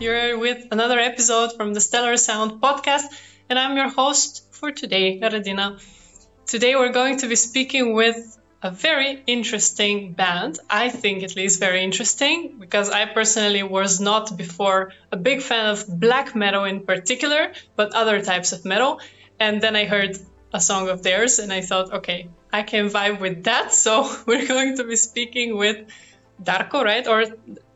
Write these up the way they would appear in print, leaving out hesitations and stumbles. You're with another episode from the Stellar Sound podcast, and I'm your host for today, Radina. Today we're going to be speaking with a very interesting band. I think at least very interesting, because I personally was not before a big fan of black metal in particular, but other types of metal. And then I heard a song of theirs and I thought, okay, I can vibe with that. So we're going to be speaking with Darko, right? Or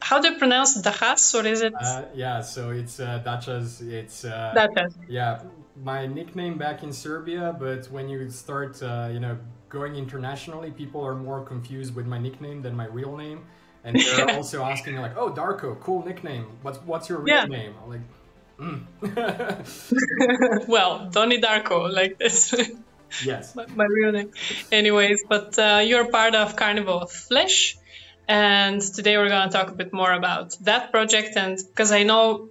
how do you pronounce Dachaz, or is it? Yeah, so it's Dachaz. It's Dachaz. Yeah, my nickname back in Serbia, but when you start, going internationally, people are more confused with my nickname than my real name, and they're also asking like, "Oh, Darko, cool nickname. What's your real name?" I'm like, Well, Donnie Darko, like this. Yes, my real name. Anyways, but you're part of Carnival of Flesh. And today we're going to talk a bit more about that project, and because I know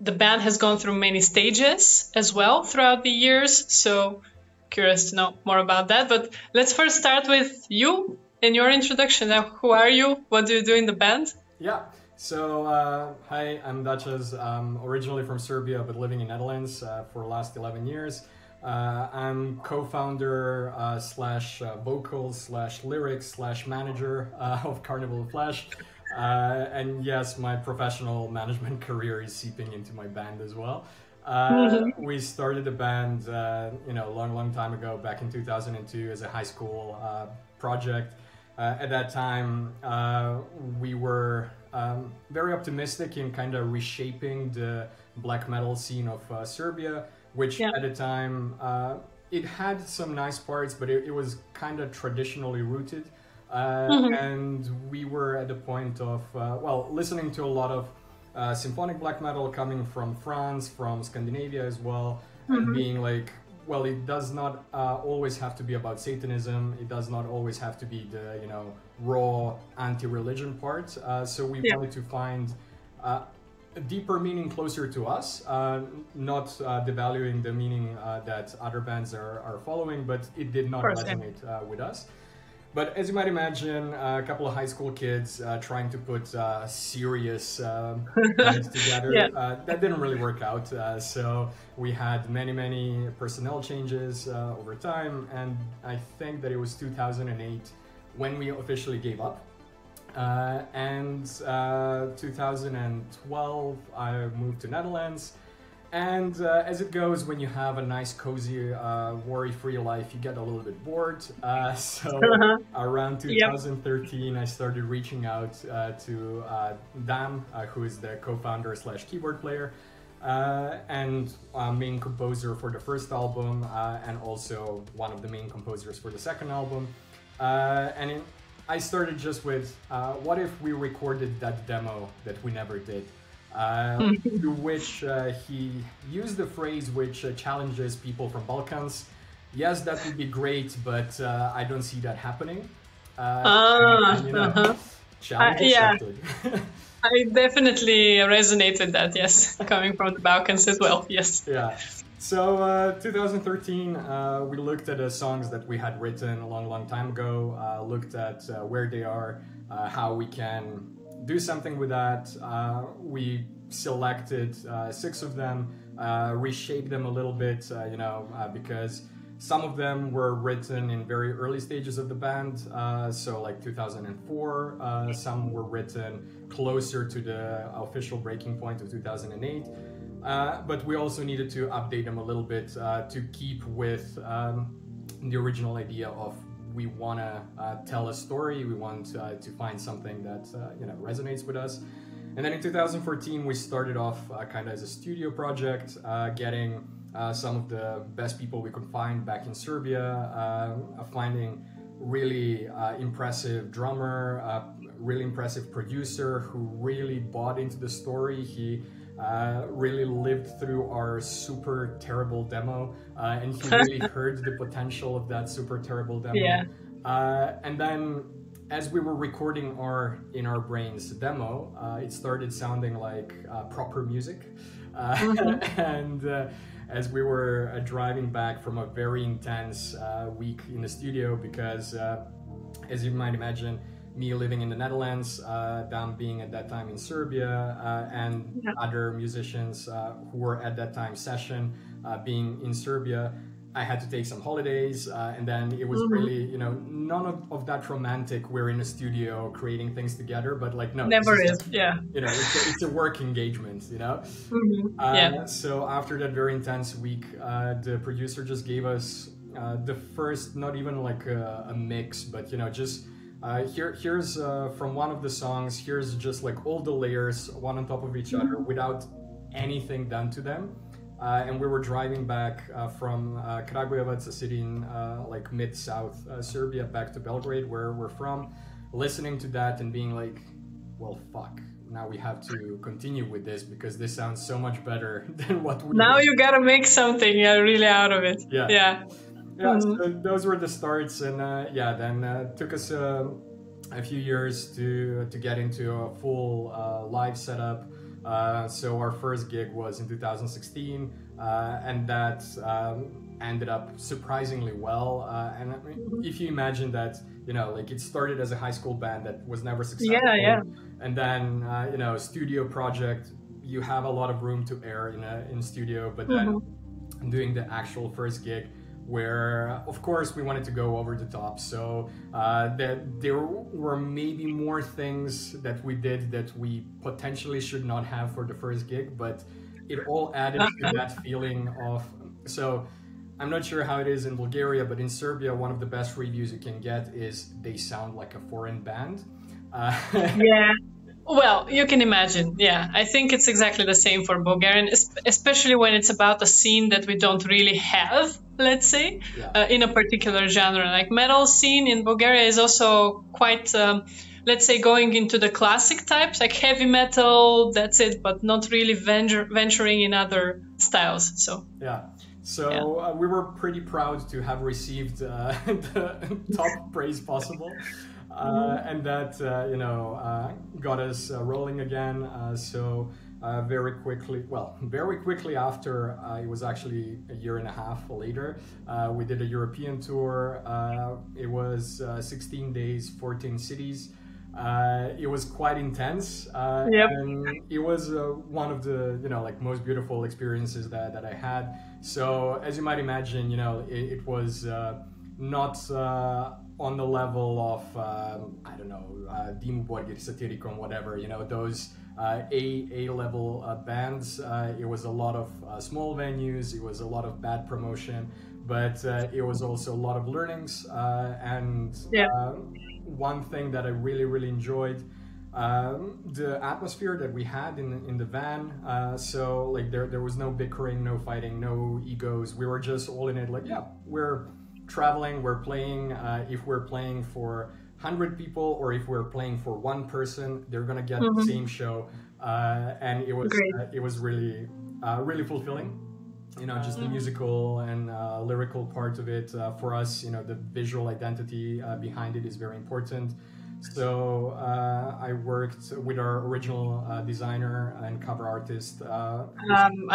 the band has gone through many stages as well throughout the years, so curious to know more about that. But let's first start with you and your introduction. Now, who are you? What do you do in the band? Yeah, so hi, I'm Dachaz. I'm originally from Serbia, but living in Netherlands for the last 11 years. I'm co-founder slash vocals slash lyrics slash manager of Carnival of Flesh, and yes, my professional management career is seeping into my band as well. We started the band, long time ago, back in 2002 as a high school project. At that time, we were very optimistic in kind of reshaping the black metal scene of Serbia, which at the time, it had some nice parts, but it was kind of traditionally rooted. And we were at the point of, listening to a lot of symphonic black metal coming from France, from Scandinavia as well, and being like, well, it does not always have to be about Satanism. It does not always have to be the, raw anti-religion part. So we wanted to find a deeper meaning closer to us, not devaluing the meaning that other bands are following, but it did not resonate with us. But as you might imagine, a couple of high school kids trying to put serious bands together, that didn't really work out. So we had many, many personnel changes over time, and I think that it was 2008 when we officially gave up. 2012, I moved to Netherlands, and as it goes, when you have a nice, cozy, worry-free life, you get a little bit bored. Around 2013, I started reaching out to Damn, who is the co-founder slash keyboard player and main composer for the first album, and also one of the main composers for the second album, I started just with, what if we recorded that demo that we never did? To which he used the phrase which challenges people from Balkans. Yes, that would be great, but I don't see that happening. Challenge accepted. I definitely resonate with that, yes, coming from the Balkans as well, yes. Yeah. So 2013, we looked at the songs that we had written a long, long time ago, looked at where they are, how we can do something with that. We selected 6 of them, reshaped them a little bit, because some of them were written in very early stages of the band, so like 2004, some were written closer to the official breaking point of 2008. But we also needed to update them a little bit to keep with the original idea of we want to tell a story, we want to find something that resonates with us. And then in 2014 we started off kind of as a studio project, getting some of the best people we could find back in Serbia, finding really impressive drummer, really impressive producer who really bought into the story. He really lived through our super terrible demo, and he really heard the potential of that super terrible demo. Yeah. And then as we were recording our In Our Brains demo, it started sounding like proper music. And as we were driving back from a very intense week in the studio, because as you might imagine, me living in the Netherlands, Damn being at that time in Serbia, and other musicians who were at that time session being in Serbia. I had to take some holidays, and then it was really, you know, none of that romantic, we're in a studio creating things together, but like, no. Never is, yeah. You know, it's a work engagement, you know? So after that very intense week, the producer just gave us the first, not even like a mix, but, you know, just here's from one of the songs, here's just like all the layers, one on top of each other, without anything done to them. And we were driving back from Kragujevac, a city in like mid-south Serbia, back to Belgrade, where we're from, listening to that and being like, well, fuck, now we have to continue with this because this sounds so much better than what we... Now you gotta make something really out of it. Yeah. Yeah, so those were the starts. And yeah, then took us a few years to get into a full live setup. So our first gig was in 2016, and that ended up surprisingly well. And I mean, if you imagine that, you know, like it started as a high school band that was never successful, and then you know, studio project, you have a lot of room to err in studio, but then doing the actual first gig, where of course we wanted to go over the top, so that there were maybe more things that we did that we potentially should not have for the first gig, but it all added to that feeling of... So I'm not sure how it is in Bulgaria, but in Serbia, one of the best reviews you can get is they sound like a foreign band. Yeah. Well, you can imagine, yeah. I think it's exactly the same for Bulgarian, especially when it's about a scene that we don't really have, let's say, in a particular genre. Like metal scene in Bulgaria is also quite, let's say, going into the classic types, like heavy metal, that's it, but not really venturing in other styles, so... Yeah. So we were pretty proud to have received the top praise possible. And that, you know, got us rolling again. So very quickly, well, very quickly after, it was actually a year and a half later, we did a European tour. It was 16 days, 14 cities. It was quite intense. And it was one of the, you know, like most beautiful experiences that I had. So as you might imagine, you know, it was not... on the level of, I don't know, Dimmu Borgir, Satyricon, whatever, you know, those A-level bands. It was a lot of small venues, it was a lot of bad promotion, but it was also a lot of learnings. And one thing that I really, really enjoyed, the atmosphere that we had in the van. So like there was no bickering, no fighting, no egos. We were just all in it like, yeah, we're traveling, we're playing. If we're playing for 100 people or if we're playing for one person, they're gonna get the same show. And it was really, really fulfilling. You know, just the musical and lyrical part of it. For us, you know, the visual identity behind it is very important. So I worked with our original designer and cover artist.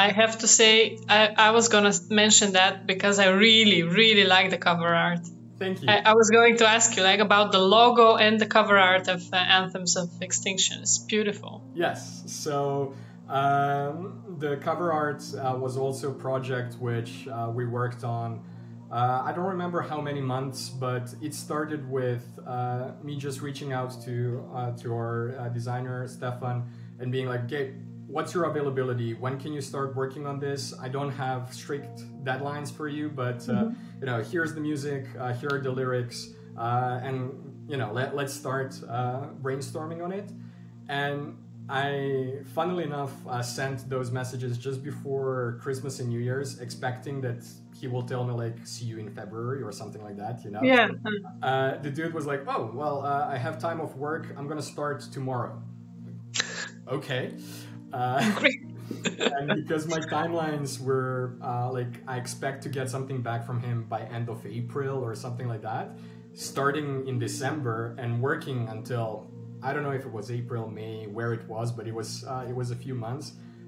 I have to say, I was going to mention that because I really, really like the cover art. Thank you. I was going to ask you like about the logo and the cover art of Anthems of Extinction. It's beautiful. Yes. So the cover art was also a project which we worked on. I don't remember how many months, but it started with me just reaching out to our designer, Stefan, and being like, okay, what's your availability? When can you start working on this? I don't have strict deadlines for you, but you know, here's the music, here are the lyrics, and you know, let's start brainstorming on it. And I, funnily enough, sent those messages just before Christmas and New Year's, expecting that he will tell me like, see you in February or something like that, you know? Yeah. The dude was like, oh, well, I have time off work. I'm going to start tomorrow. Okay. And because my timelines were like, I expect to get something back from him by end of April or something like that, starting in December and working until, I don't know if it was April, May, where it was, but it was a few months.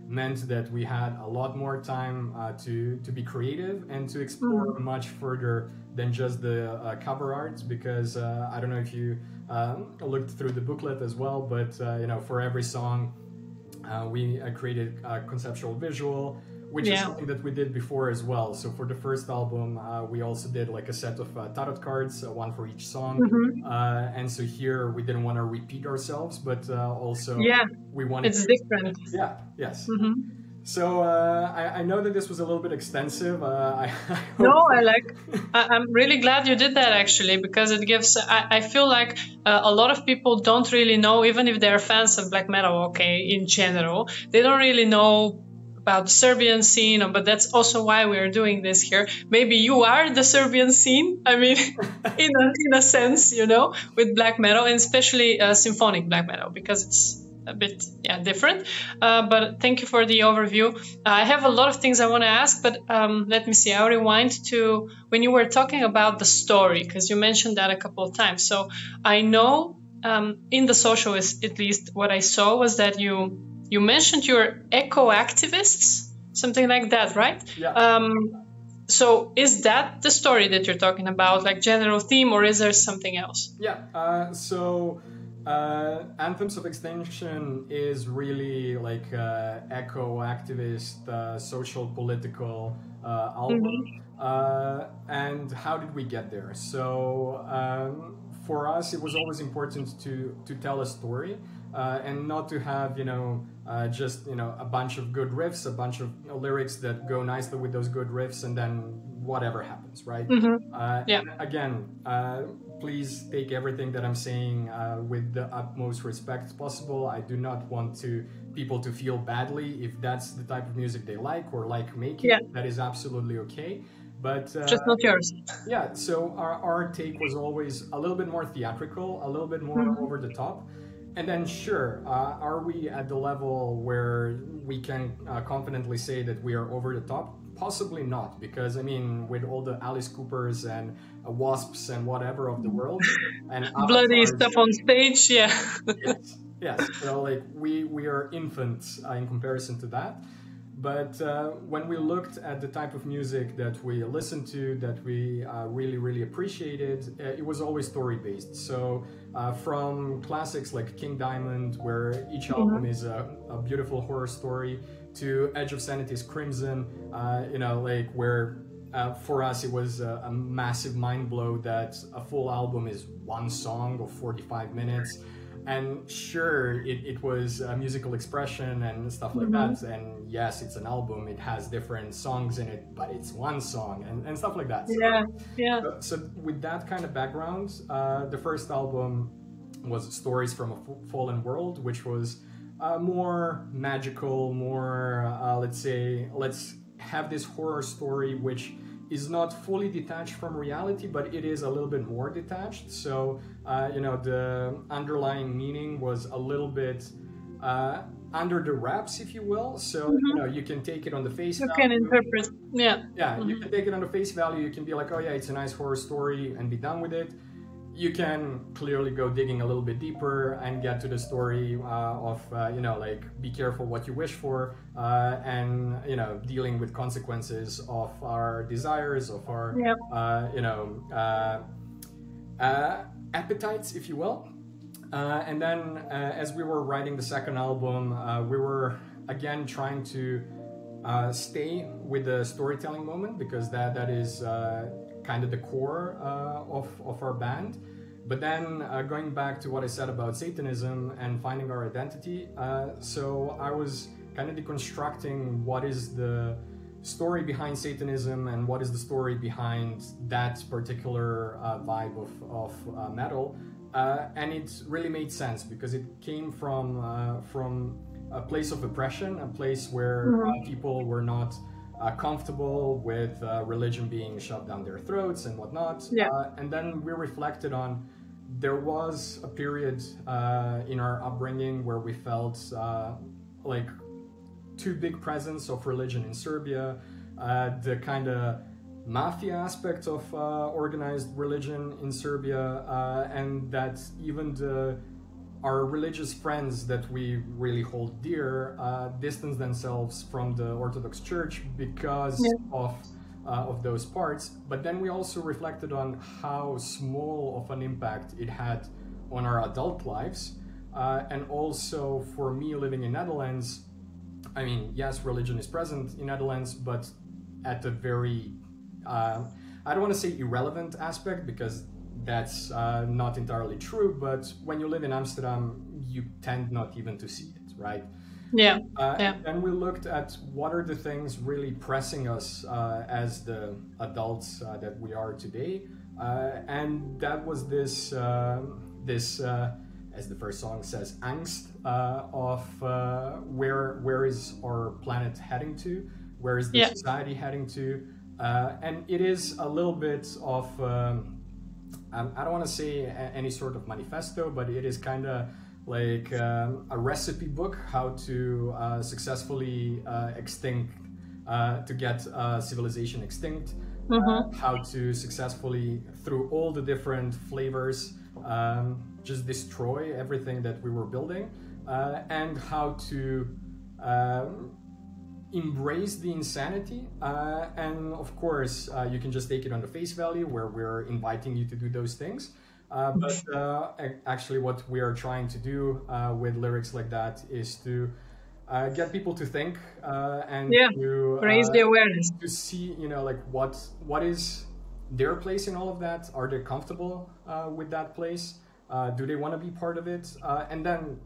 meant that we had a lot more time to be creative and to explore much further than just the cover art, because I don't know if you looked through the booklet as well, but you know, for every song we created a conceptual visual, which is something that we did before as well. So for the first album, we also did like a set of tarot cards, one for each song. And so here we didn't want to repeat ourselves, but also we wanted different. Yeah, yes. So I know that this was a little bit extensive. I'm really glad you did that actually, because it gives, I feel like a lot of people don't really know, even if they're fans of black metal, okay, in general, they don't really know about the Serbian scene, but that's also why we're doing this here. Maybe you are the Serbian scene, I mean, in a sense, you know, with black metal, and especially symphonic black metal, because it's a bit different. But thank you for the overview. I have a lot of things I want to ask, but let me see, I'll rewind to when you were talking about the story, because you mentioned that a couple of times. So I know in the socialist, at least what I saw was that you mentioned you're eco-activists, something like that, right? Yeah. So is that the story that you're talking about, like general theme, or is there something else? Yeah, so Anthems of Extinction is really like eco-activist, social, political album. And how did we get there? So for us, it was always important to tell a story. And not to have, you know, just, you know, a bunch of good riffs, a bunch of lyrics that go nicely with those good riffs, and then whatever happens, right? Again, please take everything that I'm saying with the utmost respect possible. I do not want people to feel badly if that's the type of music they like or like making. Yeah. That is absolutely okay. But just not yours. Yeah, so our take was always a little bit more theatrical, a little bit more over the top. And then sure, are we at the level where we can confidently say that we are over the top? Possibly not, because I mean, with all the Alice Coopers and W.A.S.P.s and whatever of the world, and bloody stuff on stage, yes. So like we are infants in comparison to that. But when we looked at the type of music that we listened to, that we really, really appreciated, it was always story-based. So from classics like King Diamond, where each album is a beautiful horror story, to Edge of Sanity's Crimson, you know, like where for us it was a massive mind blow that a full album is one song of 45 minutes. And sure, it was a musical expression and stuff like that. And yes, it's an album, it has different songs in it, but it's one song and stuff like that. So with that kind of background, the first album was Stories from a Fallen World, which was more magical, more, let's have this horror story, which is not fully detached from reality, but it is a little bit more detached. So, you know, the underlying meaning was a little bit under the wraps, if you will. So, you know, you can take it on the face value. You can interpret, you can take it on the face value. You can be like, oh yeah, it's a nice horror story and be done with it. You can clearly go digging a little bit deeper and get to the story of, you know, like, be careful what you wish for, and, you know, dealing with consequences of our desires, of our, you know, appetites, if you will. And then as we were writing the second album, we were, again, trying to stay with the storytelling moment, because that is kind of the core of our band. But then going back to what I said about Satanism and finding our identity, so I was kind of deconstructing what is the story behind Satanism and what is the story behind that particular vibe of metal, and it really made sense because it came from a place of oppression, a place where people were not comfortable with religion being shoved down their throats and whatnot. And then we reflected on, there was a period in our upbringing where we felt like too big presence of religion in Serbia, the kind of mafia aspect of organized religion in Serbia, and that even the our religious friends that we really hold dear distance themselves from the Orthodox Church because of those parts. But then we also reflected on how small of an impact it had on our adult lives. And also for me living in Netherlands, I mean, yes, religion is present in Netherlands, but at a very, I don't want to say irrelevant aspect, because that's not entirely true, but when you live in Amsterdam, you tend not even to see it, right? Yeah. And we looked at what are the things really pressing us as the adults that we are today. And that was this, as the first song says, angst of where is our planet heading to? Where is the society heading to? And it is a little bit of, I don't want to say any sort of manifesto, but it is kind of like a recipe book, how to successfully extinct, to get civilization extinct, how to successfully, through all the different flavors, just destroy everything that we were building, and how to embrace the insanity. And of course, you can just take it on the face value where we're inviting you to do those things. But actually what we are trying to do with lyrics like that is to get people to think and to raise the awareness, to see, you know, like what is their place in all of that? Are they comfortable with that place? Do they want to be part of it? And then,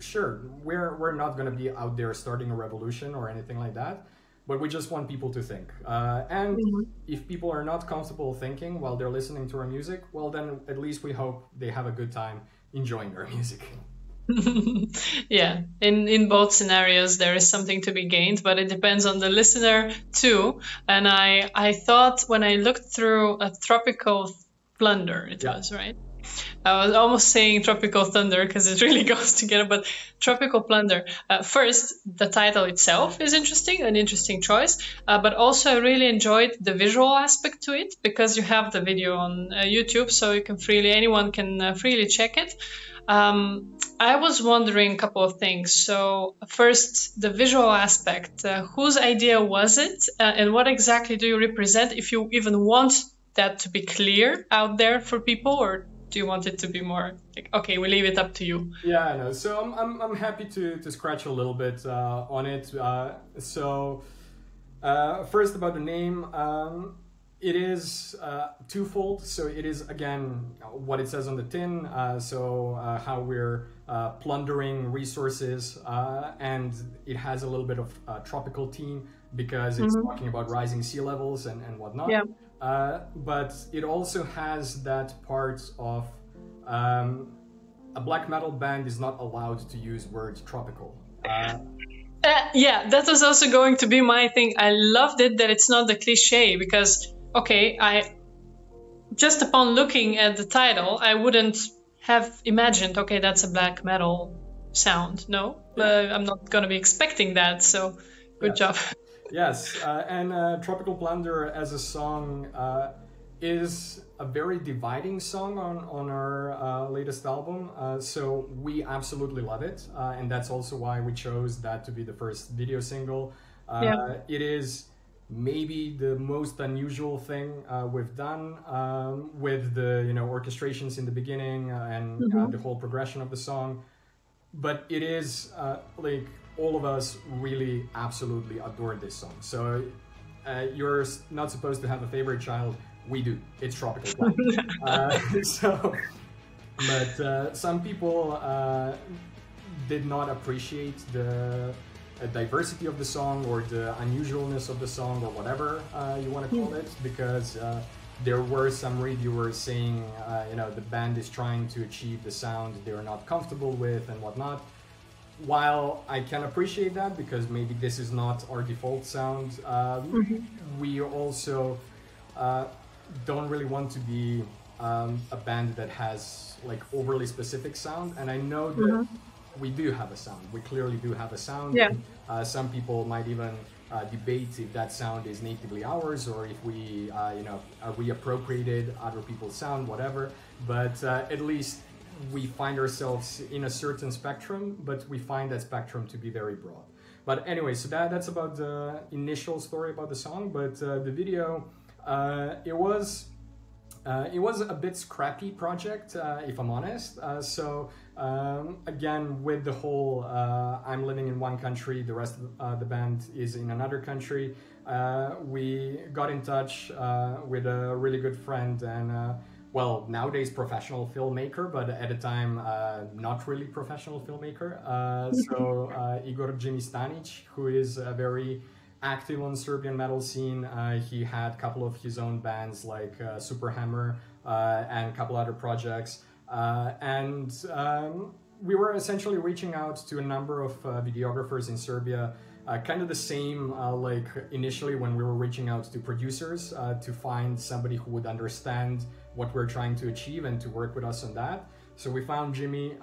sure, we're not going to be out there starting a revolution or anything like that, but we just want people to think. And if people are not comfortable thinking while they're listening to our music, well, then at least we hope they have a good time enjoying our music. Yeah, in both scenarios there is something to be gained, but it depends on the listener too. And I thought when I looked through a Tropical Plunder, it was, right? I was almost saying Tropical Thunder because it really goes together, but Tropical Plunder. First, the title itself is interesting, an interesting choice, but also I really enjoyed the visual aspect to it because you have the video on YouTube, so you can anyone can freely check it. I was wondering a couple of things. So first, the visual aspect. Whose idea was it, and what exactly do you represent, if you even want that to be clear out there for people, or do you want it to be more like, okay, we leave it up to you? Yeah, I know. So I'm happy to scratch a little bit on it. So first about the name, it is twofold. So it is, again, what it says on the tin. So how we're plundering resources, and it has a little bit of tropical theme because it's talking about rising sea levels and whatnot. Yeah. But it also has that part of a black metal band is not allowed to use word tropical. Yeah, that was also going to be my thing. I loved it that it's not the cliche, because, okay, just upon looking at the title, I wouldn't have imagined, okay, that's a black metal sound. No, I'm not going to be expecting that. So good job. Yes, and Tropical Plunder as a song is a very dividing song on our latest album, so we absolutely love it, and that's also why we chose that to be the first video single. It is maybe the most unusual thing we've done, with the orchestrations in the beginning and the whole progression of the song, but it is like, all of us really absolutely adore this song. So you're not supposed to have a favorite child. We do. It's Tropical Plunder. But some people did not appreciate the diversity of the song or the unusualness of the song, or whatever you want to call it, because there were some reviewers saying, the band is trying to achieve the sound they're not comfortable with and whatnot. While I can appreciate that, because maybe this is not our default sound, we also don't really want to be a band that has like overly specific sound. And I know that we do have a sound. We clearly do have a sound. Yeah. Some people might even debate if that sound is natively ours, or if we, reappropriated other people's sound, whatever. But at least we find ourselves in a certain spectrum, but we find that spectrum to be very broad. But anyway, so that's about the initial story about the song. But the video, it was a bit scrappy project, if I'm honest. Again, with the whole I'm living in one country, the rest of the band is in another country, we got in touch with a really good friend and well, nowadays professional filmmaker, but at the time not really professional filmmaker. Igor Djimistanic, who is a very active on Serbian metal scene. He had a couple of his own bands like Superhammer and a couple other projects. We were essentially reaching out to a number of videographers in Serbia, kind of the same like initially when we were reaching out to producers to find somebody who would understand what we're trying to achieve and to work with us on that. So we found Jimmy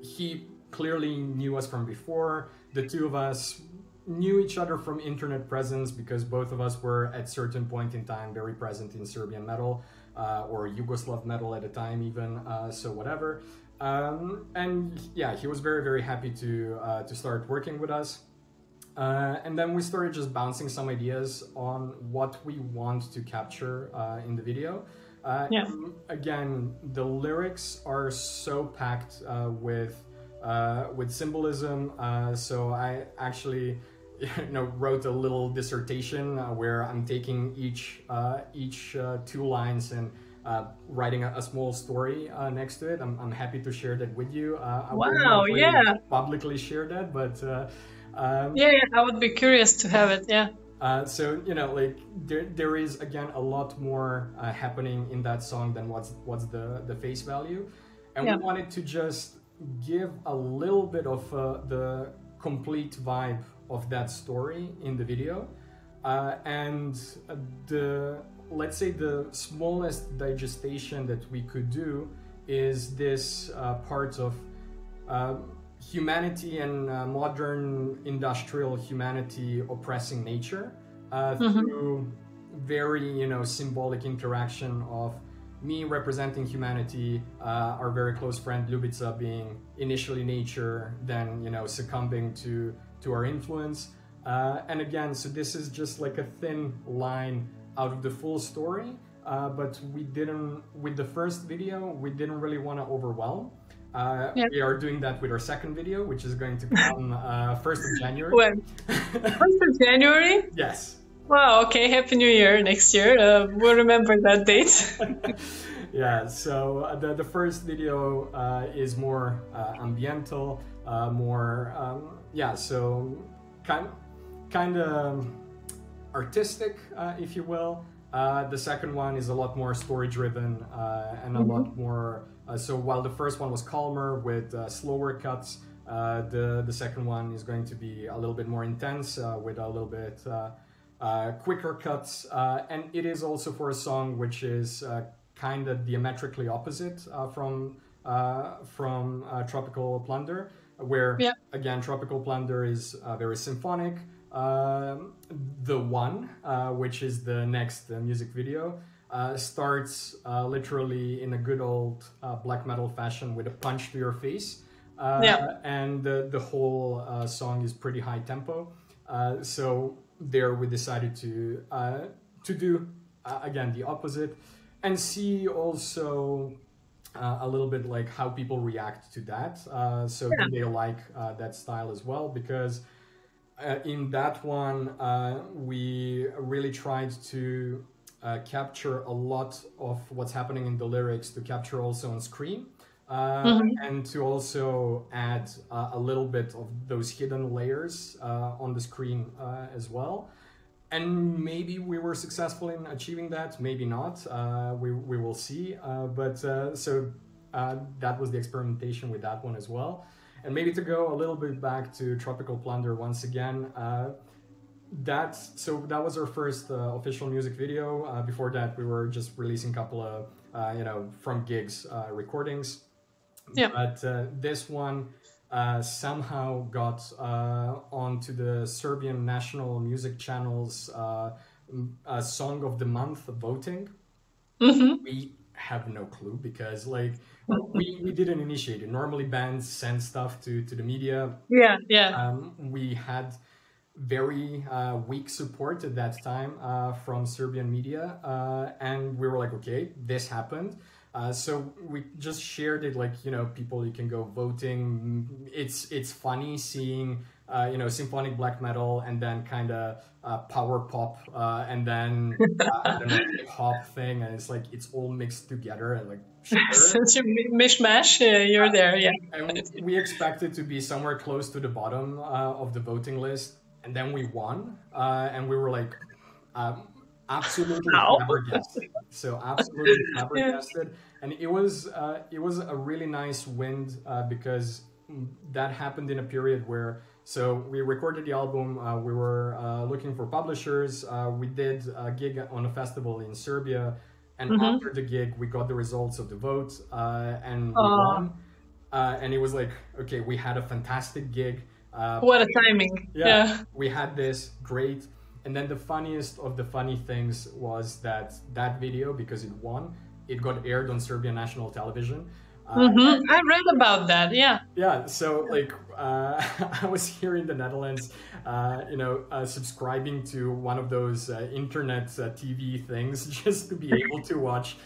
he clearly knew us from before. The two of us knew each other from internet presence because both of us were at certain point in time very present in Serbian metal or Yugoslav metal at the time even, so whatever. And yeah, he was very, very happy to start working with us. And then we started just bouncing some ideas on what we want to capture in the video. Yeah. Again, the lyrics are so packed with symbolism. So I actually, wrote a little dissertation where I'm taking each two lines and writing a small story next to it. I'm happy to share that with you. I wow! Really yeah. Publicly share that, but. I would be curious to have it. Yeah. So like there is again a lot more happening in that song than what's the face value, and yeah. We wanted to just give a little bit of the complete vibe of that story in the video, and let's say the smallest digestion that we could do is this part of. Humanity and modern industrial humanity oppressing nature through very, symbolic interaction of me representing humanity, our very close friend Lubica being initially nature, then, succumbing to our influence. And again, so this is just like a thin line out of the full story, but we didn't, with the first video, we didn't really want to overwhelm. Yep. We are doing that with our second video, which is going to come 1st of January. Well, 1st of January? Yes. Wow, okay. Happy New Year next year. We'll remember that date. Yeah, so the first video is more ambiental, more, so kind of artistic, if you will. The second one is a lot more story-driven and a lot more... so while the first one was calmer with slower cuts, the second one is going to be a little bit more intense with a little bit quicker cuts. And it is also for a song which is kind of diametrically opposite from Tropical Plunder, where, yeah. Again, Tropical Plunder is very symphonic. The One, which is the next music video, starts literally in a good old black metal fashion with a punch to your face. Yeah. And the whole song is pretty high tempo. So there we decided to do, again, the opposite and see also a little bit like how people react to that. So yeah. Do they like that style as well? Because in that one, we really tried to capture a lot of what's happening in the lyrics to capture also on screen and to also add a little bit of those hidden layers on the screen as well. And maybe we were successful in achieving that, maybe not, we will see. So that was the experimentation with that one as well. And maybe to go a little bit back to Tropical Plunder once again, that was our first official music video. Before that, we were just releasing a couple of, from gigs recordings. Yeah. But this one somehow got onto the Serbian National Music Channel's Song of the Month voting. We have no clue, because like we didn't initiate it. Normally bands send stuff to the media. We had very weak support at that time from Serbian media, and we were like, okay, this happened. So we just shared it, like, you know, people, you can go voting. It's funny seeing, you know, symphonic black metal and then kind of power pop and then hip hop thing. And it's like, it's all mixed together and like, sure. Such a mishmash. You're there. Yeah. And we expected to be somewhere close to the bottom of the voting list. And then we won. And we were like, absolutely flabbergasted. So absolutely flabbergasted. Yeah. And it was a really nice win because that happened in a period where, so we recorded the album, we were looking for publishers, we did a gig on a festival in Serbia, and after the gig, we got the results of the vote, and we won. And it was like, okay, we had a fantastic gig. What a timing. Yeah. We had this great. And then the funniest of the funny things was that that video, because it won, it got aired on Serbian national television. I read about that, yeah. Yeah, so like I was here in the Netherlands, you know, subscribing to one of those internet TV things just to be able to watch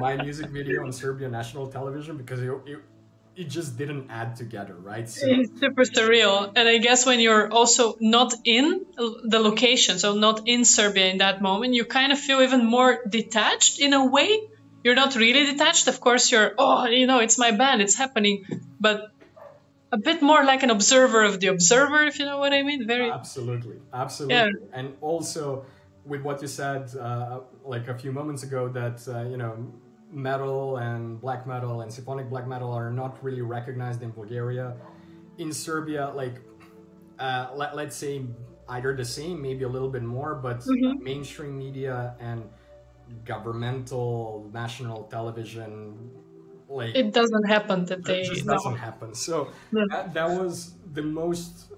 my music video on Serbian national television, because it just didn't add together, right? So it's super surreal. And I guess when you're also not in the location, so not in Serbia in that moment, you kind of feel even more detached in a way. You're not really detached. Of course, you're, oh, you know, it's my band, it's happening. But a bit more like an observer of the observer, if you know what I mean. Very absolutely. Absolutely. Yeah. And also with what you said, like a few moments ago, that, you know, metal and black metal and symphonic black metal are not really recognized in Bulgaria. In Serbia, like let's say either the same, maybe a little bit more, but mainstream media and governmental national television, like it doesn't happen that they doesn't happen. So that was the most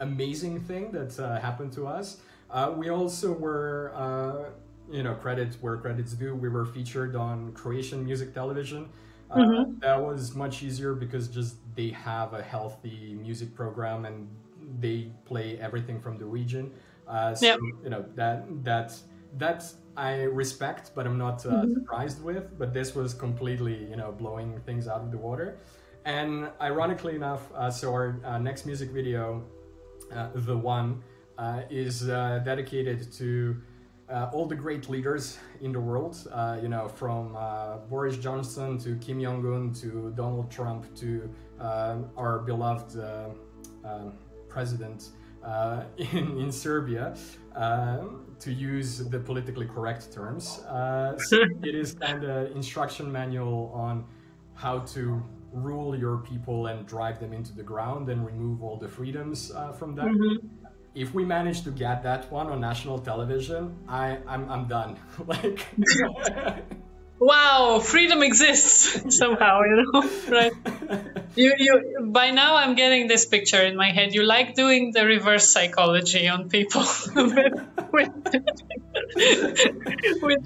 amazing thing that happened to us. We also were you know, credit where credit's due, we were featured on Croatian music television. That was much easier because just they have a healthy music program and they play everything from the region. So, you know, that I respect, but I'm not surprised with, but this was completely, you know, blowing things out of the water. And ironically enough, so our next music video, The One, is dedicated to all the great leaders in the world, you know, from Boris Johnson to Kim Jong-un to Donald Trump to our beloved president in Serbia, to use the politically correct terms. So it is kind of instruction manual on how to rule your people and drive them into the ground and remove all the freedoms from them. If we manage to get that one on national television, I'm done. Like, wow, freedom exists somehow, you know, right? You by now I'm getting this picture in my head. You like doing the reverse psychology on people with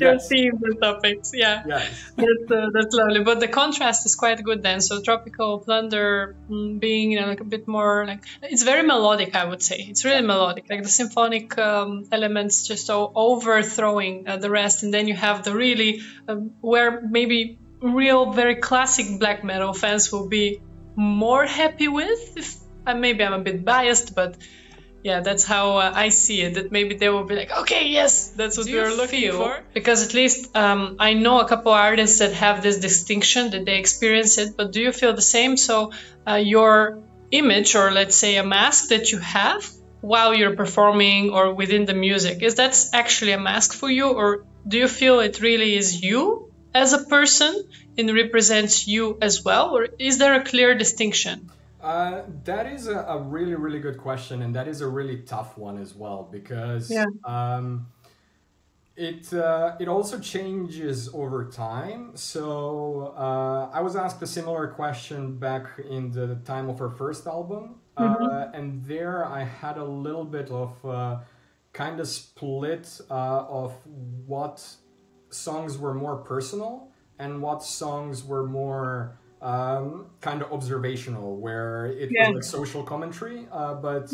your themes and topics. Yeah, that's lovely. But the contrast is quite good then. So Tropical Plunder being, you know, like a bit more like, it's very melodic, I would say. It's really melodic, like the symphonic elements just overthrowing the rest. And then you have the really, where maybe real, very classic black metal fans will be more happy with. If, maybe I'm a bit biased, but yeah, that's how I see it, that maybe they will be like, okay, yes, that's what we're looking for. Because at least I know a couple artists that have this distinction, that they experience it, but do you feel the same? So your image, or let's say a mask that you have while you're performing or within the music, is that actually a mask for you, or do you feel it really is you as a person and represents you as well? Or is there a clear distinction? That is a really, really good question. And that is a really tough one as well, because it also changes over time. So I was asked a similar question back in the time of her first album. And there I had a little bit of kind of split of what songs were more personal and what songs were more kind of observational, where it was like social commentary, but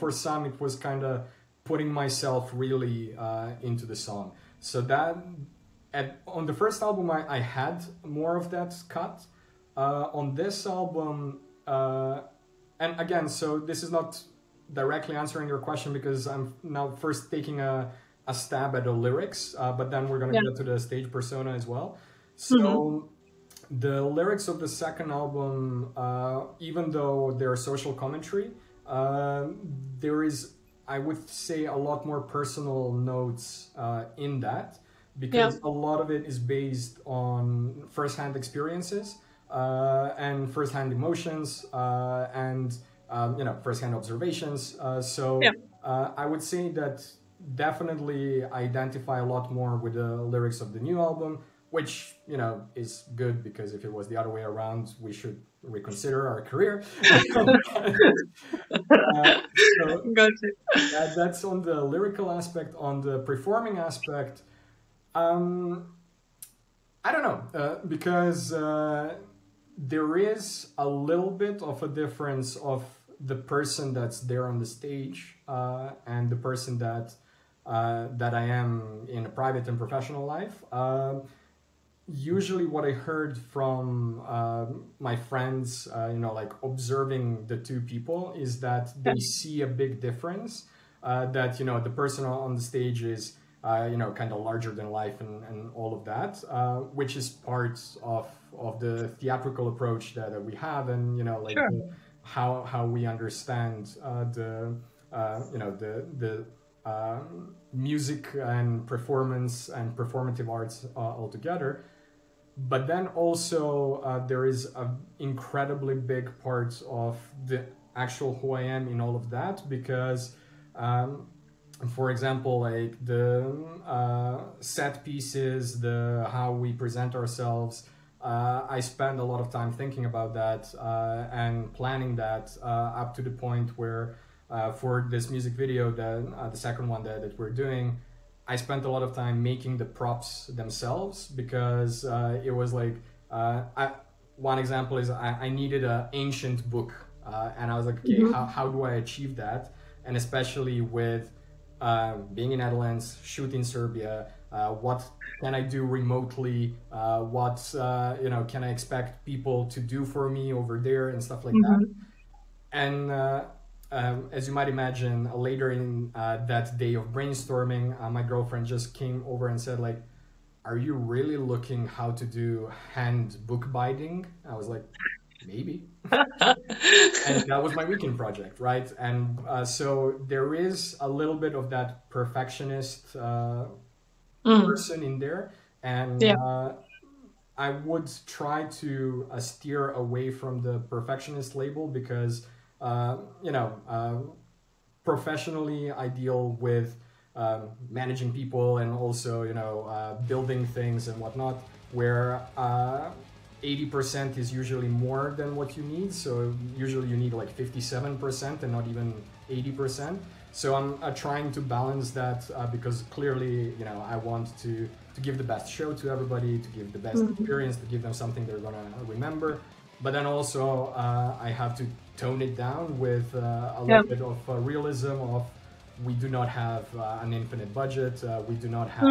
for some it was kind of putting myself really into the song. So that, on the first album, I had more of that cut. On this album, and again, so this is not directly answering your question because I'm now first taking a stab at the lyrics, but then we're going to get to the stage persona as well. So the lyrics of the second album, even though they're social commentary, there is, I would say, a lot more personal notes in that, because a lot of it is based on first-hand experiences and first-hand emotions and, you know, first-hand observations. So I would say that definitely identify a lot more with the lyrics of the new album, which, you know, is good, because if it was the other way around, we should reconsider our career. So that's on the lyrical aspect. On the performing aspect, I don't know, because there is a little bit of a difference of the person that's there on the stage and the person that that I am in a private and professional life. Usually what I heard from my friends, you know, like observing the two people, is that they see a big difference, that, you know, the person on the stage is, you know, kind of larger than life and all of that, which is part of the theatrical approach that we have, and, you know, like how we understand you know, the music and performance and performative arts altogether. But then also there is an incredibly big part of the actual who I am in all of that, because for example, like the set pieces, the how we present ourselves, I spend a lot of time thinking about that and planning that up to the point where for this music video, the second one that we're doing, I spent a lot of time making the props themselves, because it was like, one example is I needed an ancient book, and I was like, okay, how do I achieve that? And especially with being in Netherlands, shooting Serbia, what can I do remotely? What you know, can I expect people to do for me over there and stuff like that? And as you might imagine, later in that day of brainstorming, my girlfriend just came over and said, like, "Are you really looking how to do hand bookbinding?" I was like, "Maybe." And that was my weekend project, right? And so there is a little bit of that perfectionist person in there, and I would try to steer away from the perfectionist label, because you know, professionally I deal with managing people and also, you know, building things and whatnot, where 80% is usually more than what you need. So usually you need like 57% and not even 80%. So I'm trying to balance that because clearly, you know, I want to give the best show to everybody, to give the best experience, to give them something they're going to remember. But then also I have to tone it down with a little bit of realism of, we do not have an infinite budget. We do not have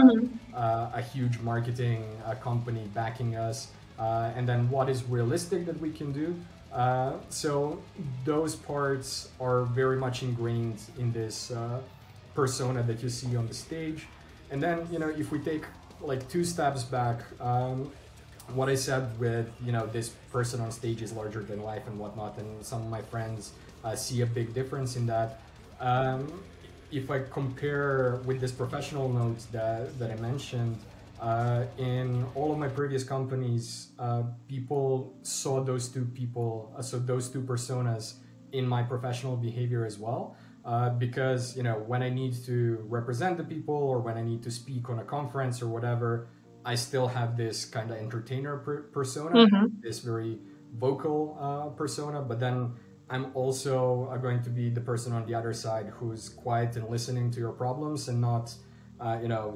a huge marketing company backing us. And then what is realistic that we can do. So those parts are very much ingrained in this persona that you see on the stage. And then, you know, if we take like two steps back, what I said with, you know, this person on stage is larger than life and whatnot, and some of my friends see a big difference in that. If I compare with this professional note that I mentioned, in all of my previous companies, people saw those two people, so those two personas in my professional behavior as well. Because, you know, when I need to represent the people or when I need to speak on a conference or whatever, I still have this kind of entertainer persona, this very vocal persona. But then I'm also going to be the person on the other side who's quiet and listening to your problems and not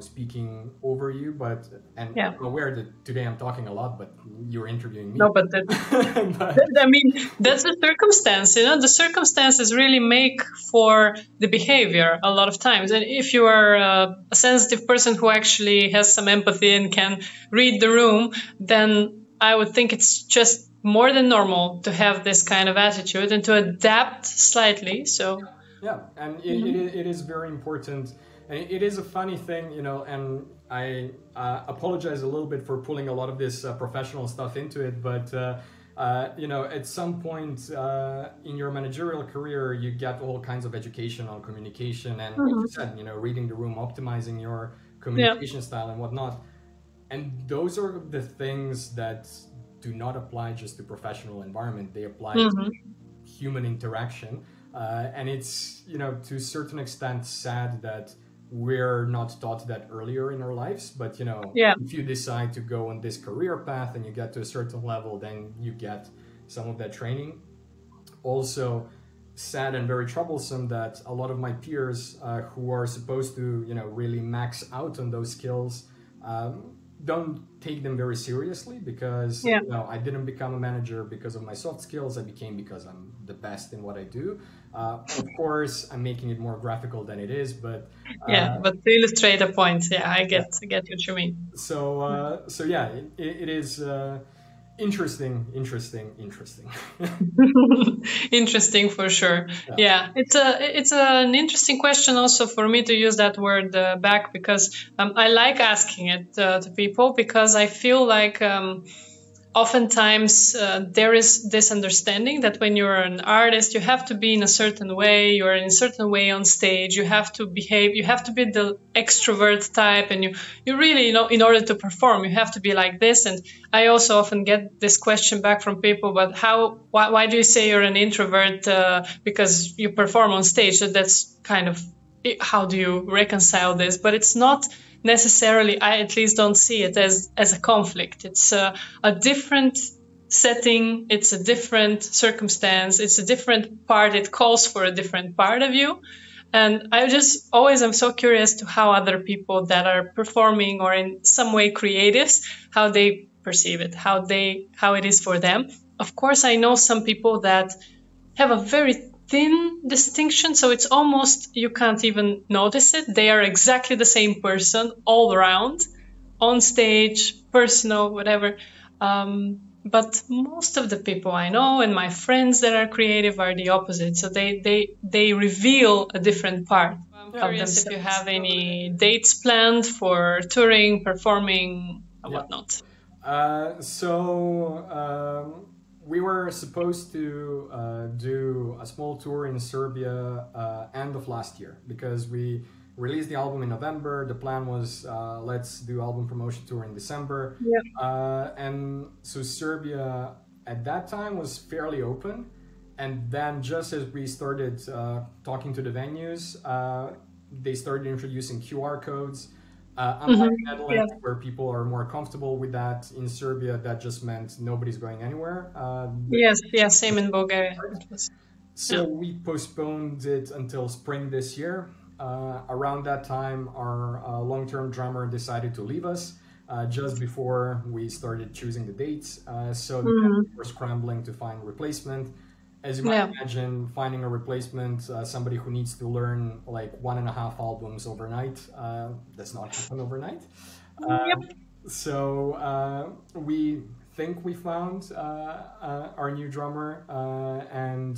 speaking over you, but I'm aware that today I'm talking a lot, but you're interviewing me. No, but, I mean, that's the circumstance, the circumstances really make for the behavior a lot of times. And if you are a sensitive person who actually has some empathy and can read the room, then I would think it's just more than normal to have this kind of attitude and to adapt slightly. So yeah, and it is very important. And it is a funny thing, and I apologize a little bit for pulling a lot of this professional stuff into it, but, at some point in your managerial career, you get all kinds of education on communication and, like you said, reading the room, optimizing your communication style and whatnot. And those are the things that do not apply just to professional environment. They apply to human interaction. And it's, to a certain extent sad that we're not taught that earlier in our lives, but if you decide to go on this career path and you get to a certain level, then you get some of that training. Also sad and very troublesome that a lot of my peers who are supposed to really max out on those skills don't take them very seriously, because I didn't become a manager because of my soft skills. I became because I'm the best in what I do. Of course, I'm making it more graphical than it is, but but to illustrate a point, I get what you mean. So it is interesting. Interesting for sure. Yeah, it's an interesting question also for me to use that word back, because I like asking it to people, because I feel like oftentimes there is this understanding that when you're an artist, you have to be in a certain way, you're in a certain way on stage, you have to behave, you have to be the extrovert type, and you really, in order to perform, you have to be like this. And I also often get this question back from people, but why do you say you're an introvert because you perform on stage? That's kind of, how do you reconcile this? But it's not necessarily, I at least don't see it as a conflict. It's a different setting, it's a different circumstance, it's a different part, it calls for a different part of you. And I just always am so curious to how other people that are performing or in some way creatives, how they perceive it, how it is for them. Of course, I know some people that have a very thin distinction, so it's almost you can't even notice it. They are exactly the same person all around, on stage, personal, whatever. But most of the people I know and my friends that are creative are the opposite. So they reveal a different part of themselves. If you have any dates planned for touring, performing, or whatnot. We were supposed to do a small tour in Serbia end of last year, because we released the album in November. The plan was let's do album promotion tour in December. And so Serbia at that time was fairly open. And then just as we started talking to the venues, they started introducing QR codes. Unlike Netherlands, where people are more comfortable with that, in Serbia that just meant nobody's going anywhere. Same in Bulgaria. So we postponed it until spring this year. Around that time, our long-term drummer decided to leave us just before we started choosing the dates. So we're scrambling to find replacement. As you might imagine, finding a replacement, somebody who needs to learn like 1.5 albums overnight, does not happen overnight. So we think we found our new drummer, and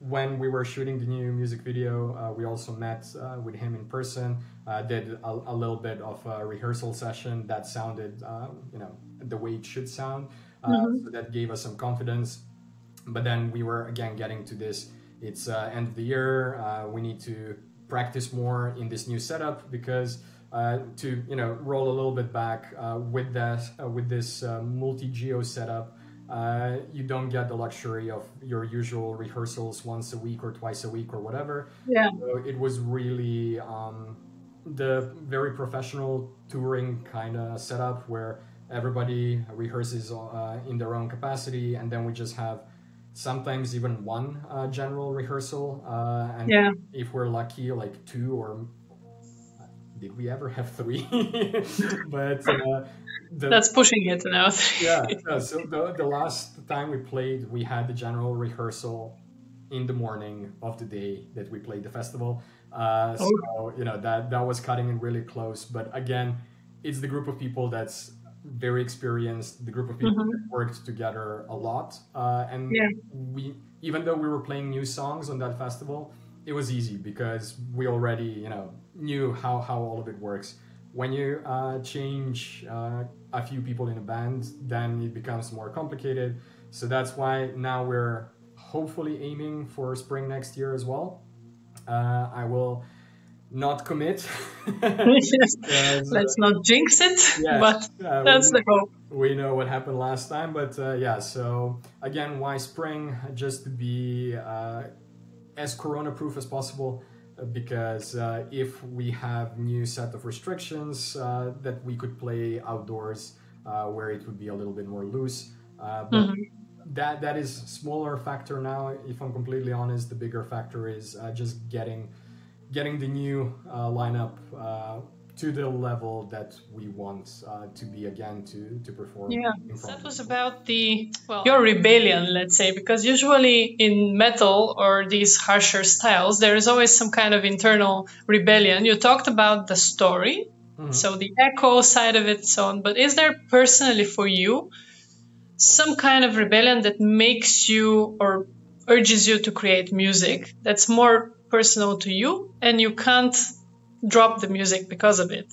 when we were shooting the new music video, we also met with him in person, did a little bit of a rehearsal session that sounded, the way it should sound. So that gave us some confidence. But then we were again getting to this, it's end of the year, we need to practice more in this new setup, because to roll a little bit back with this multi-geo setup, you don't get the luxury of your usual rehearsals once a week or twice a week or whatever. So it was really the very professional touring kind of setup where everybody rehearses in their own capacity, and then we just have sometimes even one general rehearsal, and if we're lucky, like two, or did we ever have three? But that's pushing it now. Yeah. So the last time we played, we had the general rehearsal in the morning of the day that we played the festival. So you know, that was cutting it really close. But again, it's the group of people that's very experienced, the group of people that worked together a lot, and we, even though we were playing new songs on that festival, it was easy because we already, you know, knew how all of it works. When you change a few people in a band, then it becomes more complicated. So that's why now we're hopefully aiming for spring next year as well. I will not commit. Let's not jinx it, yes, but that's the hope. We know what happened last time, but yeah, so again, why spring? Just to be as corona-proof as possible, because if we have new set of restrictions that we could play outdoors where it would be a little bit more loose. But that is smaller factor now, if I'm completely honest. The bigger factor is just getting the new lineup to the level that we want to be again to perform. Yeah, that was about the, well, your rebellion, let's say, because usually in metal or these harsher styles, there is always some kind of internal rebellion. You talked about the story, so the echo side of it, so on. But is there personally for you some kind of rebellion that makes you or urges you to create music that's more personal to you and you can't drop the music because of it?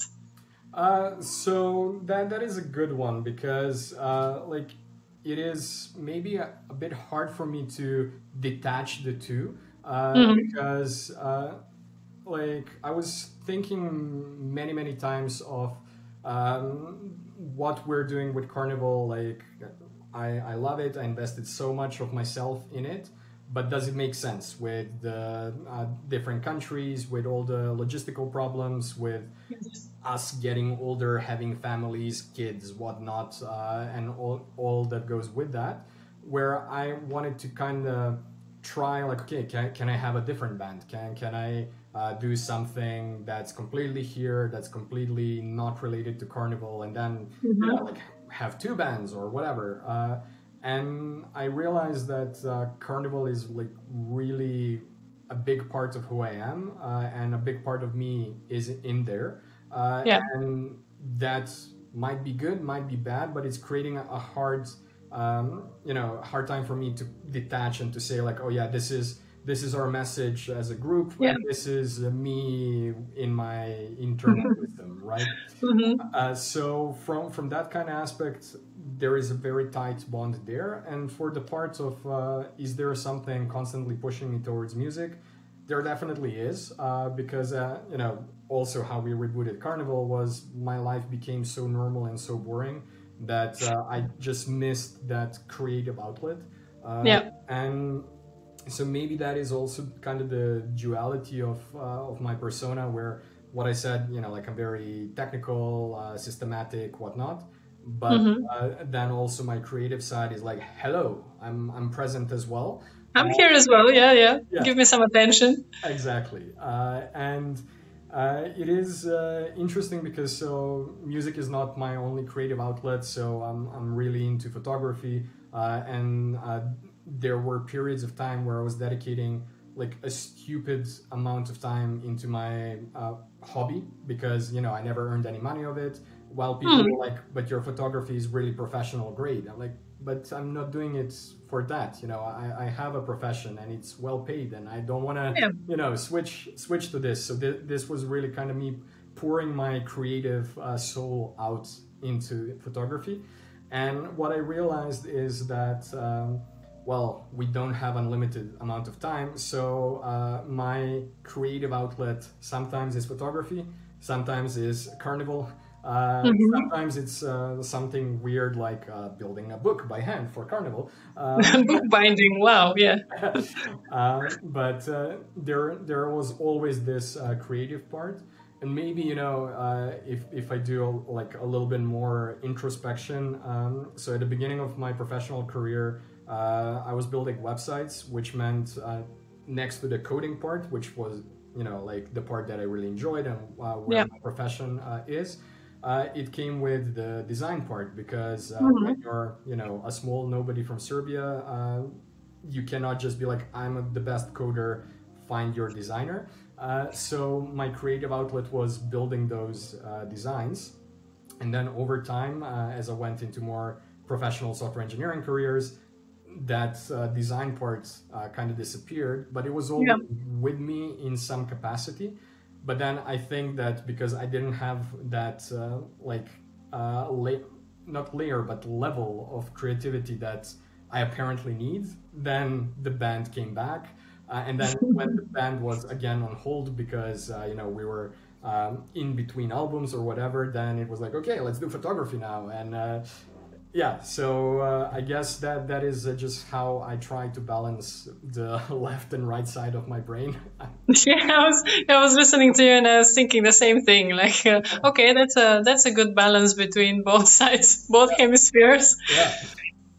So that is a good one, because like, it is maybe a bit hard for me to detach the two, because like, I was thinking many times of what we're doing with Carnival. Like, I love it, I invested so much of myself in it, but does it make sense with the different countries, with all the logistical problems, with us getting older, having families, kids, whatnot, and all that goes with that, where I wanted to kind of try, like, okay, can I have a different band? Can I do something that's completely here, that's completely not related to Carnival, and then you know, like, have two bands or whatever. And I realized that Carnival is like really a big part of who I am, and a big part of me is in there. And that might be good, might be bad, but it's creating a hard, you know, hard time for me to detach and to say like, oh yeah, this is our message as a group. Yeah. And this is me in my internal wisdom, right? So from that kind of aspect, there is a very tight bond there. And for the part of, is there something constantly pushing me towards music? There definitely is, because, you know, also how we rebooted Carnival was my life became so normal and so boring that I just missed that creative outlet. And so maybe that is also kind of the duality of my persona, where what I said, you know, like, I'm very technical, systematic, whatnot. But then also my creative side is like, hello, I'm present as well. I'm here as well. Yeah. Give me some attention. Exactly. And it is interesting because so music is not my only creative outlet. So I'm really into photography, and there were periods of time where I was dedicating like a stupid amount of time into my hobby, because, you know, I never earned any money of it. While people are like, but your photography is really professional grade. I'm like, but I'm not doing it for that. You know, I have a profession and it's well paid, and I don't want to, you know, switch to this. So this was really kind of me pouring my creative soul out into photography. And what I realized is that, well, we don't have unlimited amount of time. So my creative outlet sometimes is photography, sometimes is Carnival. Sometimes it's something weird like building a book by hand for Carnival. Bookbinding, wow, yeah. But there was always this creative part, and maybe, you know, if I do like a little bit more introspection. So at the beginning of my professional career, I was building websites, which meant next to the coding part, which was you know, like the part that I really enjoyed and where my profession is. It came with the design part, because when you're, you know, a small nobody from Serbia, you cannot just be like, I'm the best coder, find your designer. So my creative outlet was building those designs. And then over time, as I went into more professional software engineering careers, that design part kind of disappeared, but it was all with me in some capacity. But then I think that because I didn't have that level of creativity that I apparently need, then the band came back. And then when the band was again on hold because, you know, we were in between albums or whatever, then it was like, okay, let's do photography now. And yeah, so I guess that is just how I try to balance the left and right side of my brain. Yeah, I was listening to you and I was thinking the same thing. Like, okay, that's a good balance between both sides, both hemispheres. Yeah.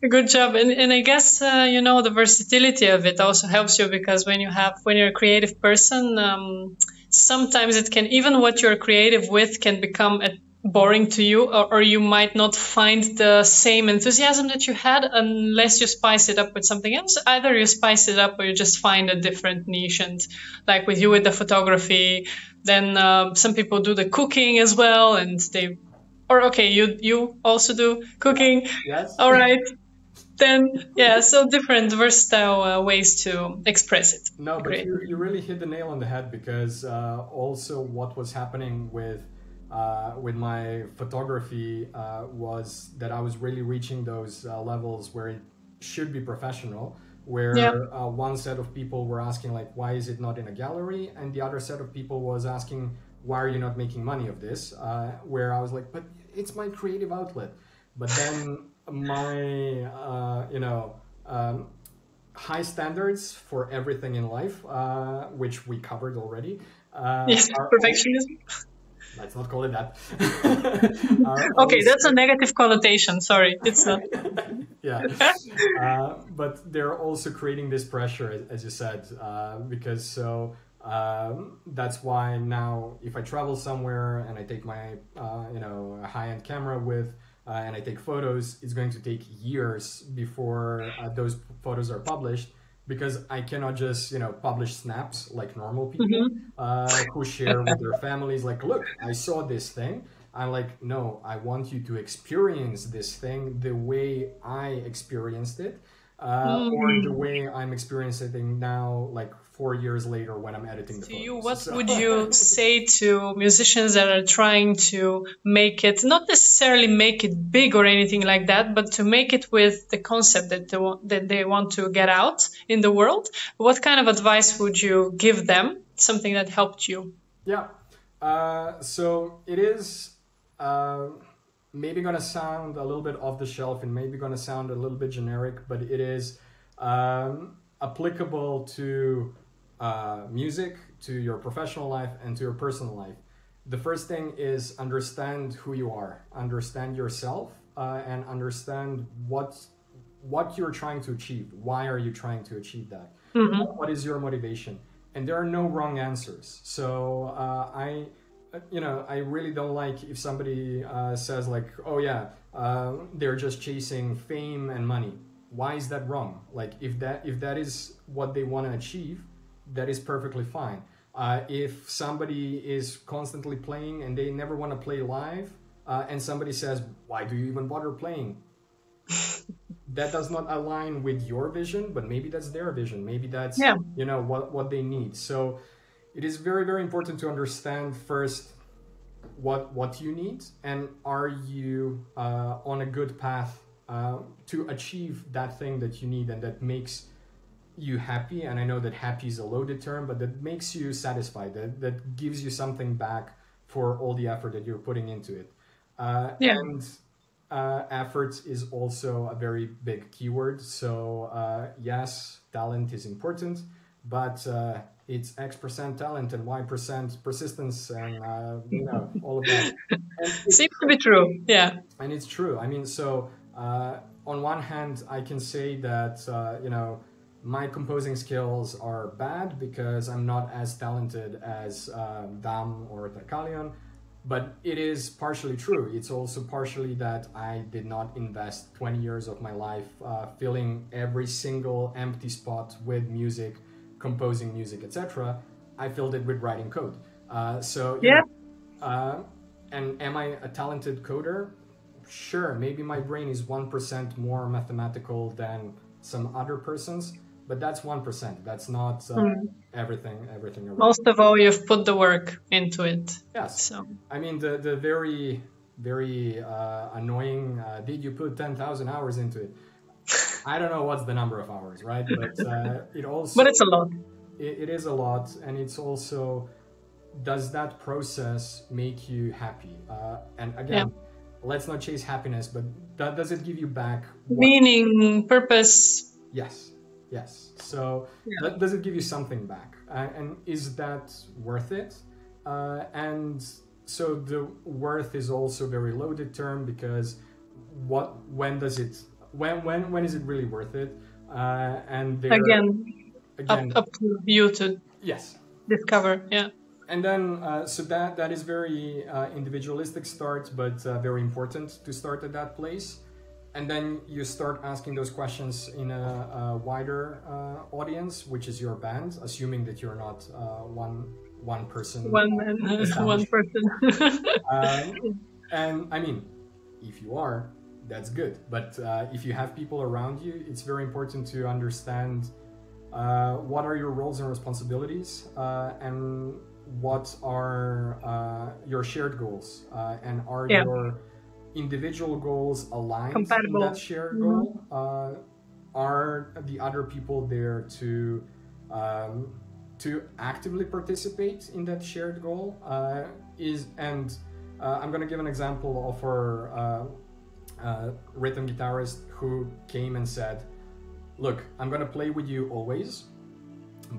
Good job. And I guess, you know, the versatility of it also helps you, because when you're a creative person, sometimes it can, even what you're creative with can become boring to you, or you might not find the same enthusiasm that you had unless you spice it up with something else. Either you spice it up or you just find a different niche. And like with you with the photography, then some people do the cooking as well, and they, or okay, you also do cooking. Yes. All right. Then, yeah, so different, versatile ways to express it. No, but you really hit the nail on the head, because also what was happening with my photography was that I was really reaching those levels where it should be professional, where one set of people were asking, like, why is it not in a gallery? And the other set of people was asking, why are you not making money of this? Where I was like, but it's my creative outlet. But then my, you know, high standards for everything in life, which we covered already. Yes, perfectionism. Let's not call it that. Okay, that's a negative connotation. Sorry, it's not. Yeah. But they're also creating this pressure, as you said, because so that's why now if I travel somewhere and I take my, you know, high-end camera with, and I take photos, it's going to take years before those photos are published, because I cannot just, you know, publish snaps like normal people who share with their families, like, look, I saw this thing. I'm like, no, I want you to experience this thing the way I experienced it, or the way I'm experiencing it now, like 4 years later when I'm editing the photos. To you, would you say to musicians that are trying to make it, not necessarily make it big or anything like that, but to make it with the concept that they want to get out in the world? What kind of advice would you give them? Something that helped you? Yeah. So it is maybe going to sound a little bit off the shelf and maybe going to sound a little bit generic, but it is applicable to music, to your professional life, and to your personal life. The first thing is understand who you are, understand yourself, and understand what you're trying to achieve. Why are you trying to achieve that? What is your motivation? And there are no wrong answers. So I really don't like if somebody says like, oh yeah, they're just chasing fame and money. Why is that wrong? Like, if that is what they want to achieve, that is perfectly fine. If somebody is constantly playing and they never want to play live, and somebody says, why do you even bother playing? That does not align with your vision, but maybe that's their vision. Maybe that's, you know, what they need. So it is very, very important to understand first what you need, and are you on a good path to achieve that thing that you need and that makes you happy. And I know that happy is a loaded term, but that makes you satisfied, that gives you something back for all the effort that you're putting into it. And effort is also a very big keyword. So yes, talent is important, but it's X% talent and Y% persistence and you know, all of that. Seems to be true, yeah. And it's true. I mean, so on one hand, I can say that, you know, my composing skills are bad because I'm not as talented as Damn or Darko, but it is partially true. It's also partially that I did not invest 20 years of my life filling every single empty spot with music, composing music, etc. I filled it with writing code. And am I a talented coder? Sure, maybe my brain is 1% more mathematical than some other person's, but that's 1%. That's not everything around. Most of all, you've put the work into it. Yes. So. I mean, the very, very annoying, did you put 10,000 hours into it? I don't know what's the number of hours, right? But it also... But it's a lot. It is a lot, and it's also... Does that process make you happy? And again... Yeah. Let's not chase happiness, but does it give you back meaning, purpose? Yes, yes. So yeah. Does it give you something back? And is that worth it? And so the worth is also a very loaded term, because when is it really worth it? And again, up to you to discover, yeah. And then, so that is very individualistic start, but very important to start at that place. And then you start asking those questions in a wider audience, which is your band, assuming that you're not one person. One man, one person. And I mean, if you are, that's good. But if you have people around you, it's very important to understand what are your roles and responsibilities, and what are your shared goals, and are your individual goals aligned compatible in that shared goal? Are the other people there to actively participate in that shared goal? I'm going to give an example of our rhythm guitarist who came and said, "Look, I'm going to play with you always,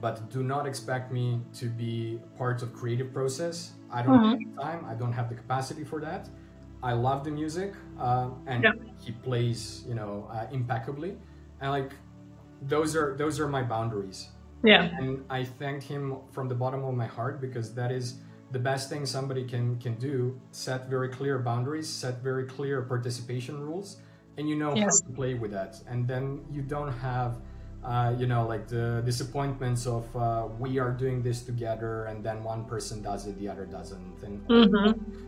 but do not expect me to be part of creative process. I don't have time. I don't have the capacity for that. I love the music." And he plays, impeccably. And like, those are my boundaries. Yeah. And I thanked him from the bottom of my heart, because that is the best thing somebody can do. Set very clear boundaries, set very clear participation rules, and how to play with that. And then you don't have the disappointments of we are doing this together, and then one person does it, the other doesn't. And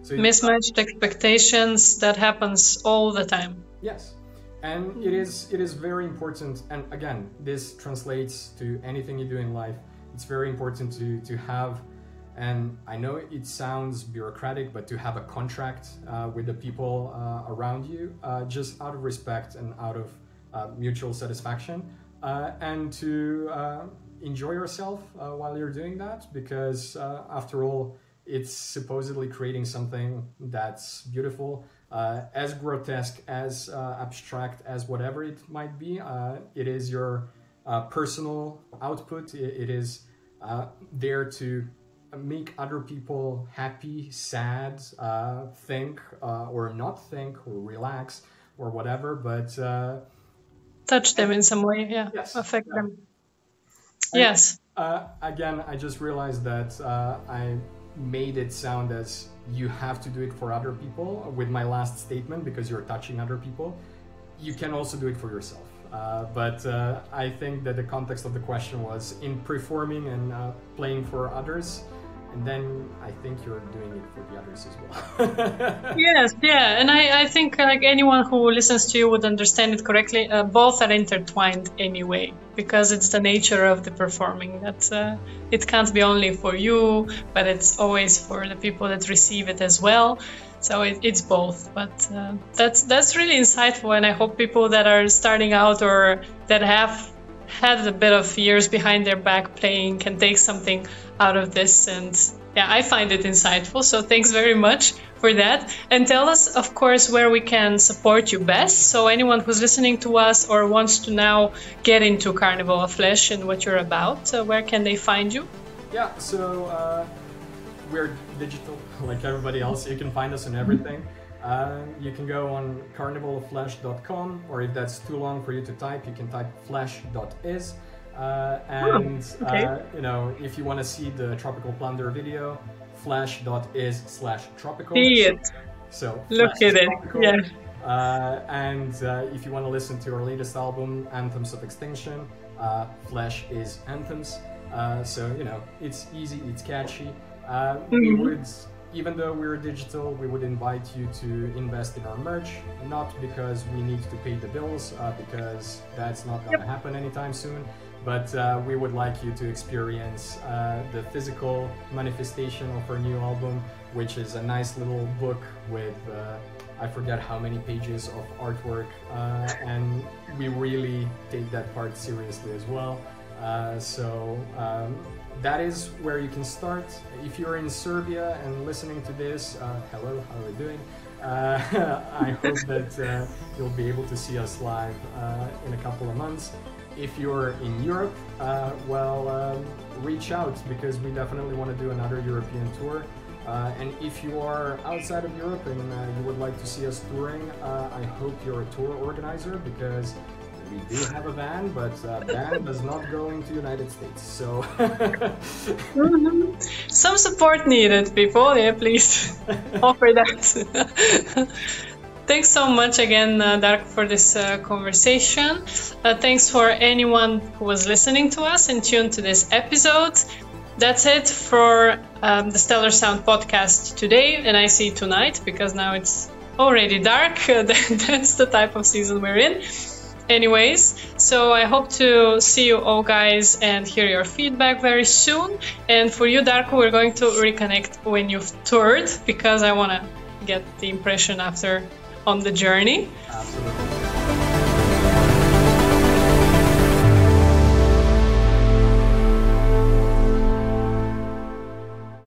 so mismatched expectations, that happens all the time. Yes, and it is very important. And again, this translates to anything you do in life. It's very important to have, and I know it sounds bureaucratic, but to have a contract with the people around you, just out of respect and out of mutual satisfaction. And to enjoy yourself while you're doing that, because after all, it's supposedly creating something that's beautiful, as grotesque, as abstract, as whatever it might be. It is your personal output. It is there to make other people happy, sad, think or not think, or relax, or whatever, but... touch them in some way, affect them. And, yes. Again, I just realized that I made it sound as you have to do it for other people with my last statement, because you're touching other people. You can also do it for yourself. But I think that the context of the question was in performing and playing for others. And then I think you're doing it for the others as well. Yes, yeah. And I think like anyone who listens to you would understand it correctly. Both are intertwined anyway, because it's the nature of the performing. That it can't be only for you, but it's always for the people that receive it as well. So it's both. But that's really insightful. And I hope people that are starting out or that have had a bit of years behind their back playing can take something out of this. And I find it insightful, so thanks very much for that. And tell us, of course, where we can support you best, so anyone who's listening to us or wants to now get into Carnival of Flesh and what you're about, where can they find you? So we're digital like everybody else. You can find us on everything. You can go on carnivalofflesh.com, or if that's too long for you to type, you can type flesh.is. You know, if you want to see the Tropical Plunder video, flash.is/tropical. See it. So look at it. Yeah. If you want to listen to our latest album, Anthems of Extinction, Flesh is Anthems. So, you know, it's easy, it's catchy. We would, even though we're digital, we would invite you to invest in our merch, not because we need to pay the bills, because that's not going to happen anytime soon, but we would like you to experience the physical manifestation of our new album, which is a nice little book with, I forget how many pages of artwork, and we really take that part seriously as well. That is where you can start. If you're in Serbia and listening to this, hello, how are you doing? I hope that you'll be able to see us live in a couple of months. If you're in Europe, reach out, because we definitely want to do another European tour. And if you are outside of Europe and you would like to see us touring, I hope you're a tour organizer, because we do have a van, but van does not go into United States, so... Some support needed, people, yeah, please offer that. Thanks so much again, Darko, for this conversation. Thanks for anyone who was listening to us and tuned to this episode. That's it for the Stellar Sound podcast today, and I see tonight, because now it's already dark. That's the type of season we're in. Anyways, so I hope to see you all guys and hear your feedback very soon. And for you, Darko, we're going to reconnect when you've toured, because I want to get the impression after on the journey. Absolutely.